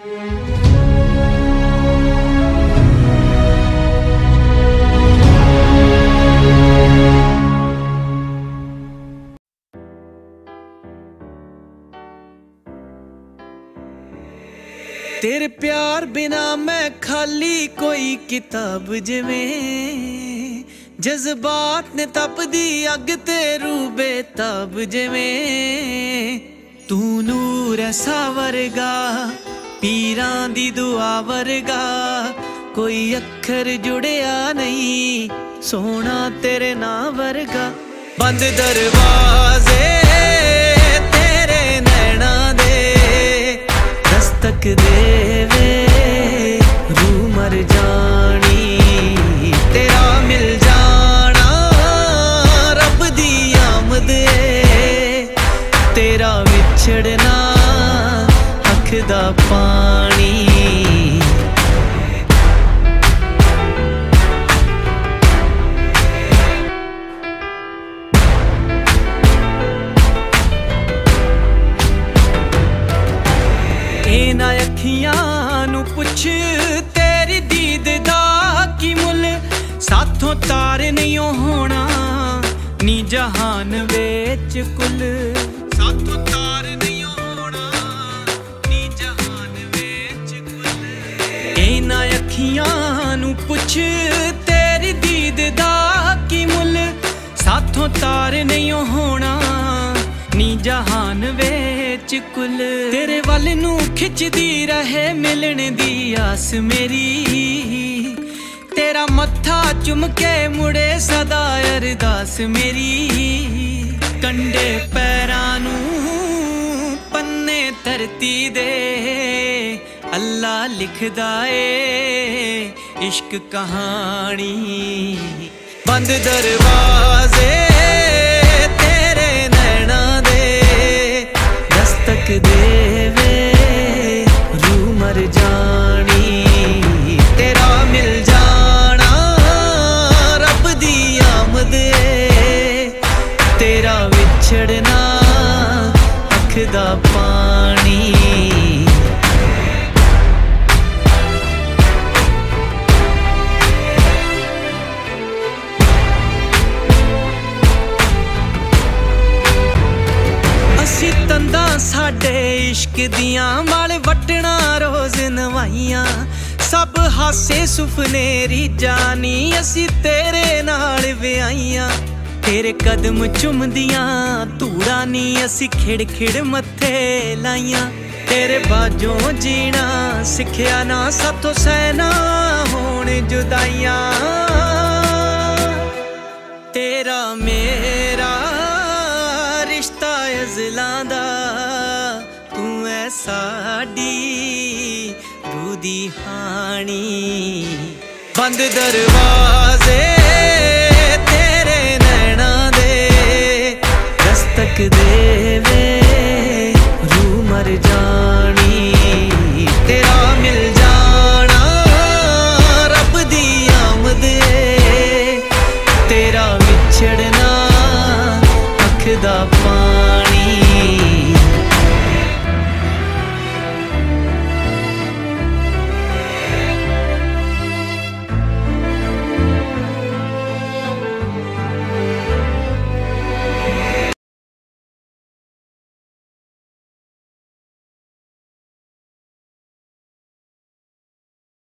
तेरे प्यार बिना मैं खाली कोई किताब जिमें, जज्बात ने तप दी अग तेरू बेताब जिमें। तू नूर ऐसा वरगा पीरां दी दुआ वरगा, कोई अखर जुड़िया नहीं सोना तेरे नाम वरगा। बंद दरवाजे तेरे नैना दे दस्तक देवे, रूह मर जानी तेरा मिल जाना रब दी आमद ए। तेरा छड़ना अख दा पानी, इना अखियां नू पुछ तेरी दीद दा की मुल, साथों तार नहीं होना नी जहान बेच कुल। साथों तार ना अखियां नू पुछ तेरी दीद दा की मुल, साथों तार नहीं होना नी जहान वेच कुल। तेरे वल नू खिचदी रहे मिलन दी आस मेरी, तेरा मत्था चुमके मुड़े सदा अरदास मेरी। कंडे पैरां नू पन्ने धरती दे, अल्लाह लिखदा ए इश्क कहानी। बंद दरवाजे तेरे नैना दे दस्तक देवे, रूह मर जानी तेरा मिल जाना रब दी आमद ए। तेरा विछड़ना अख दा पानी, साढ़े इश्क दिया माल वटना रोज नवाइया। सब हासे सुफने जानी असी तेरे नाल व्याइया। तेरे कदम चुमदिया धूड़ा नी असी खिड़खिड़ मत्थे लाइया। तेरे बाजों जीना सिखया ना, साथों सहना होन जुदाइया। तेरा मेरा रिश्ता अज़लांदा, साड़ी रूदी हानी। बंद दरवाजे तेरे नैना दे दस्तक देवे,